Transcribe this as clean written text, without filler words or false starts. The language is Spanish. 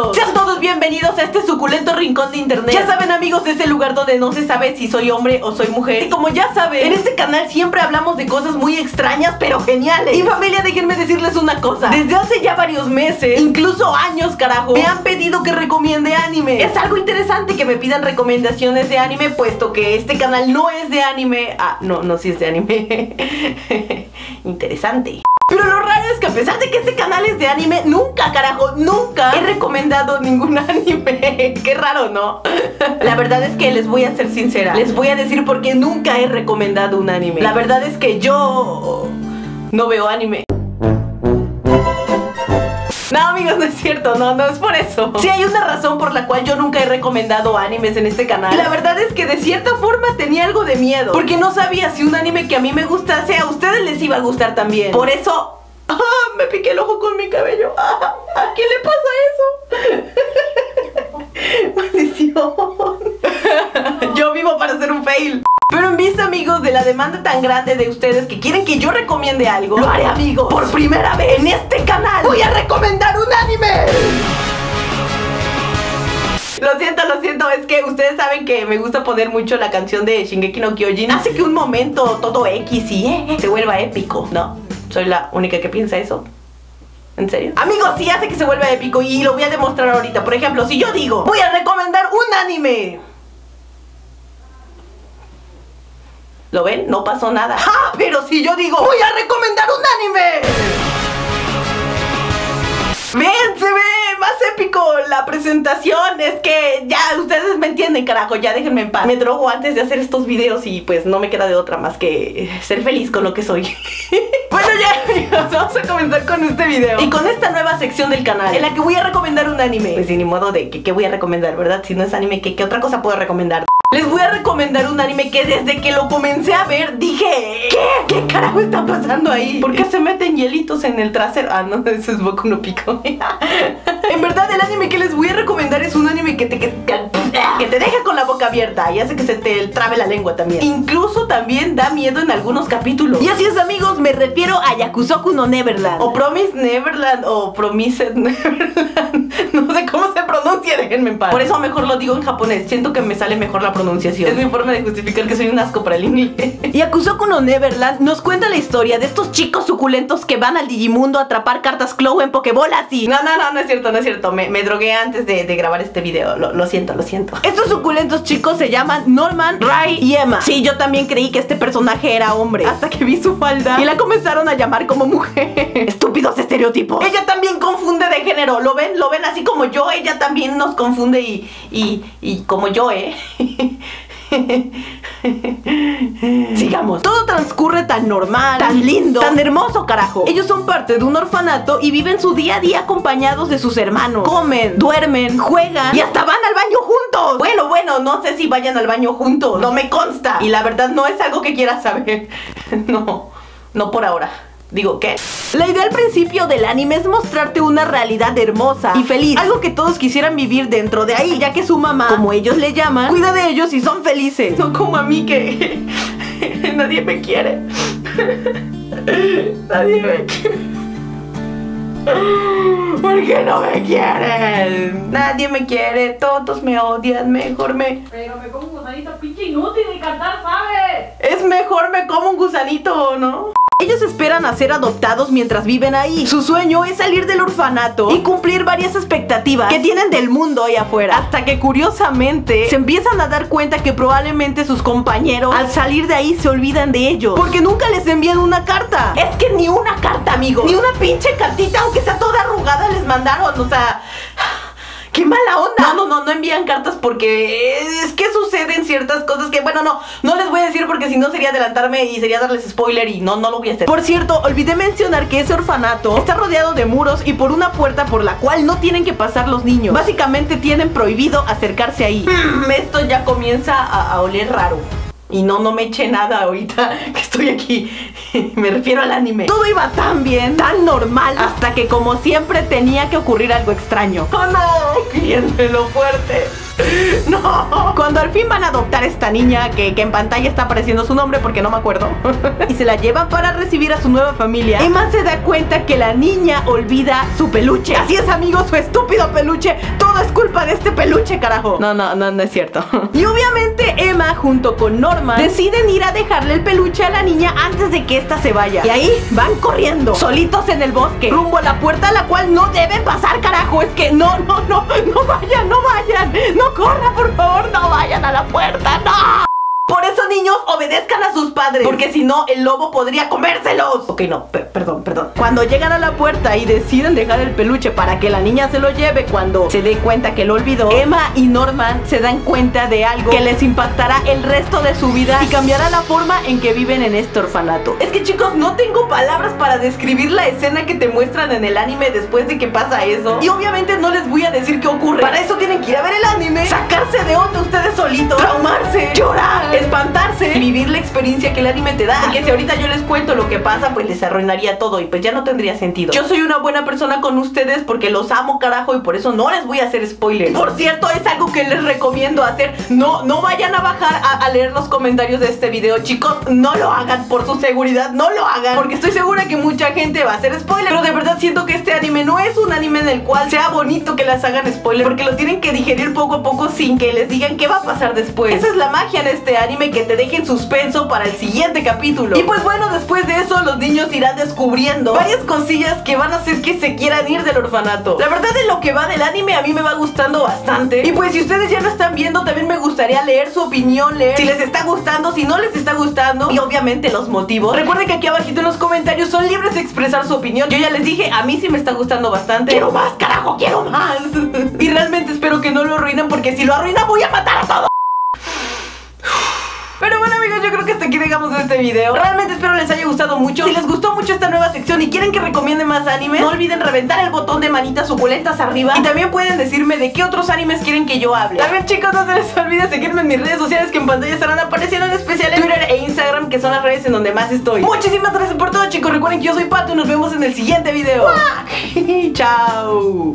¡Bienvenidos! Sean todos bienvenidos a este suculento rincón de internet. Ya saben, amigos, es el lugar donde no se sabe si soy hombre o soy mujer. Y como ya saben, en este canal siempre hablamos de cosas muy extrañas pero geniales. Y familia, déjenme decirles una cosa. Desde hace ya varios meses, incluso años, carajo, me han pedido que recomiende anime. Es algo interesante que me pidan recomendaciones de anime, puesto que este canal no es de anime. Ah, no, sí es de anime. Interesante. Pero lo raro es que a pesar de que este canal es de anime, nunca, carajo, nunca he recomendado ningún anime. Qué raro, ¿no? La verdad es que les voy a ser sincera. Les voy a decir por qué nunca he recomendado un anime. La verdad es que yo no veo anime. No, amigos, no es cierto, no es por eso. Sí hay una razón por la cual yo nunca he recomendado animes en este canal. Y la verdad es que de cierta forma tenía algo de miedo, porque no sabía si un anime que a mí me gustase a ustedes les iba a gustar también. Por eso... ¡Ah! Me piqué el ojo con mi cabello. ¡Ah! ¿A quién le pasa eso? ¡Maldición! Yo vivo para hacer un fail. Pero en vista, amigos, de la demanda tan grande de ustedes que quieren que yo recomiende algo, lo haré, amigos. Por primera vez en este canal voy a recomendar un anime. Lo siento, es que ustedes saben que me gusta poner mucho la canción de Shingeki no Kyojin. Hace que un momento todo X y se vuelva épico, ¿no? Soy la única que piensa eso. ¿En serio? Amigos, sí hace que se vuelva épico y lo voy a demostrar ahorita. Por ejemplo, si yo digo, voy a recomendar un anime. ¿Lo ven? No pasó nada. ¡Ah! Pero si yo digo, voy a recomendar un anime. ¡Ven! ¡Se ve más épico la presentación! Es que ya ustedes me entienden, carajo. Ya déjenme en paz. Me drogo antes de hacer estos videos y pues no me queda de otra más que ser feliz con lo que soy. Bueno, ya, amigos, vamos a comenzar con este video y con esta nueva sección del canal en la que voy a recomendar un anime. Pues ni modo de que qué voy a recomendar, ¿verdad? Si no es anime, ¿qué otra cosa puedo recomendar? Les voy a recomendar un anime que desde que lo comencé a ver dije, ¿qué? ¿Qué carajo está pasando ahí? ¿Por qué se meten hielitos en el trasero? Ah, no, eso es Boku no pico. En verdad, el anime que les voy a recomendar es un anime que te deja con la boca abierta y hace que se te trabe la lengua también. Incluso también da miedo en algunos capítulos. Y así es, amigos, me refiero a Yakusoku no Neverland, o Promise Neverland, o Promised Neverland. No sé cómo se pronuncia, déjenme en paz. Por eso mejor lo digo en japonés, siento que me sale mejor la pronunciación. Es mi forma de justificar que soy un asco para el inglés. Yakusoku no Neverland nos cuenta la historia de estos chicos suculentos que van al Digimundo a atrapar cartas Clow en Pokébolas y... No es cierto, no es cierto. Me drogué antes de grabar este video. Lo siento. Estos suculentos chicos se llaman Norman, Ray y Emma. Sí, yo también creí que este personaje era hombre hasta que vi su falda y la comenzaron a llamar como mujer. Estúpidos estereotipos. Ella también confunde de género. ¿Lo ven así como yo? Ella también nos confunde y como yo, ¿eh? Sigamos. Todo transcurre tan normal, tan lindo, tan hermoso, carajo. Ellos son parte de un orfanato y viven su día a día acompañados de sus hermanos. Comen, duermen, juegan y hasta van al baño juntos. Bueno, no sé si vayan al baño juntos, no me consta. Y la verdad no es algo que quiera saber. No por ahora. Digo, ¿qué? La idea al principio del anime es mostrarte una realidad hermosa y feliz, algo que todos quisieran vivir dentro de ahí, ya que su mamá, como ellos le llaman, cuida de ellos y son felices. No como a mí que nadie me quiere. Nadie me quiere. ¿Por qué no me quieren? Nadie me quiere, todos me odian, mejor me... Pero me como un gusanito, pinche inútil de cantar, ¿sabes? Es mejor me como un gusanito, ¿no? Ellos esperan a ser adoptados mientras viven ahí. Su sueño es salir del orfanato y cumplir varias expectativas que tienen del mundo ahí afuera, hasta que curiosamente se empiezan a dar cuenta que probablemente sus compañeros al salir de ahí se olvidan de ellos, porque nunca les envían una carta. Es que ni una carta, amigos, ni una pinche cartita, aunque sea toda arrugada, les mandaron. O sea... ¡qué mala onda! No envían cartas porque es que suceden ciertas cosas que, bueno, no les voy a decir porque si no sería adelantarme y sería darles spoiler y no lo voy a hacer. Por cierto, olvidé mencionar que ese orfanato está rodeado de muros y por una puerta por la cual no tienen que pasar los niños. Básicamente tienen prohibido acercarse ahí. Esto ya comienza a oler raro. Y no me eché nada ahorita que estoy aquí. Me refiero al anime. Todo iba tan bien, tan normal, hasta que como siempre tenía que ocurrir algo extraño. ¡Oh no! ¡Piénselo fuerte! ¡No! Cuando al fin van a adoptar a esta niña que en pantalla está apareciendo su nombre porque no me acuerdo y se la llevan para recibir a su nueva familia, Emma se da cuenta que la niña olvida su peluche. Así es, amigos, su estúpido peluche. Todo es culpa de este peluche, carajo. No es cierto. Y obviamente Emma junto con Norman deciden ir a dejarle el peluche a la niña antes de que ésta se vaya. Y ahí van corriendo, solitos en el bosque, rumbo a la puerta a la cual no deben pasar, carajo. Es que no vayan, no vayan. No corran, por favor, no vayan a la puerta, no. Por eso, niños, obedezcan a sus padres, porque si no, el lobo podría comérselos. Ok, no, perdón. Cuando llegan a la puerta y deciden dejar el peluche para que la niña se lo lleve, cuando se dé cuenta que lo olvidó, Emma y Norman se dan cuenta de algo que les impactará el resto de su vida y cambiará la forma en que viven en este orfanato. Es que, chicos, no tengo palabras para describir la escena que te muestran en el anime después de que pasa eso. Y obviamente no les voy a decir qué ocurre. Para eso tienen que ir a ver el anime, sacarse de onda ustedes solitos, traumarse, llorar, espantarse y vivir la experiencia que el anime te da. Porque si ahorita yo les cuento lo que pasa, pues les arruinaría todo y pues ya no tendría sentido. Yo soy una buena persona con ustedes porque los amo, carajo, y por eso no les voy a hacer spoilers. Por cierto, es algo que les recomiendo hacer. No vayan a bajar a leer los comentarios de este video, chicos. No lo hagan, por su seguridad, no lo hagan, porque estoy segura que mucha gente va a hacer spoilers. Pero de verdad siento que este anime no es un anime en el cual sea bonito que las hagan spoilers, porque lo tienen que digerir poco a poco sin que les digan qué va a pasar después. Esa es la magia de este anime, que te deje en suspenso para el siguiente capítulo. Y pues bueno, después de eso los niños irán descubriendo varias cosillas que van a hacer que se quieran ir del orfanato. La verdad, de lo que va del anime, a mí me va gustando bastante. Y pues si ustedes ya lo están viendo, también me gustaría leer su opinión, leer si les está gustando, si no les está gustando, y obviamente los motivos. Recuerden que aquí abajito en los comentarios son libres de expresar su opinión. Yo ya les dije, a mí sí me está gustando bastante. Quiero más, carajo, quiero más. Y realmente espero que no lo arruinen, porque si lo arruinan voy a matar a todos. Pero bueno, amigos, yo creo que hasta aquí dejamos este video. Realmente espero les haya gustado mucho. Si les gustó mucho esta nueva sección y quieren que recomiende más animes, no olviden reventar el botón de manitas suculentas arriba. Y también pueden decirme de qué otros animes quieren que yo hable. También, chicos, no se les olvide seguirme en mis redes sociales que en pantalla estarán apareciendo, en especial en Twitter e Instagram, que son las redes en donde más estoy. Muchísimas gracias por todo, chicos. Recuerden que yo soy Pato y nos vemos en el siguiente video. Chao.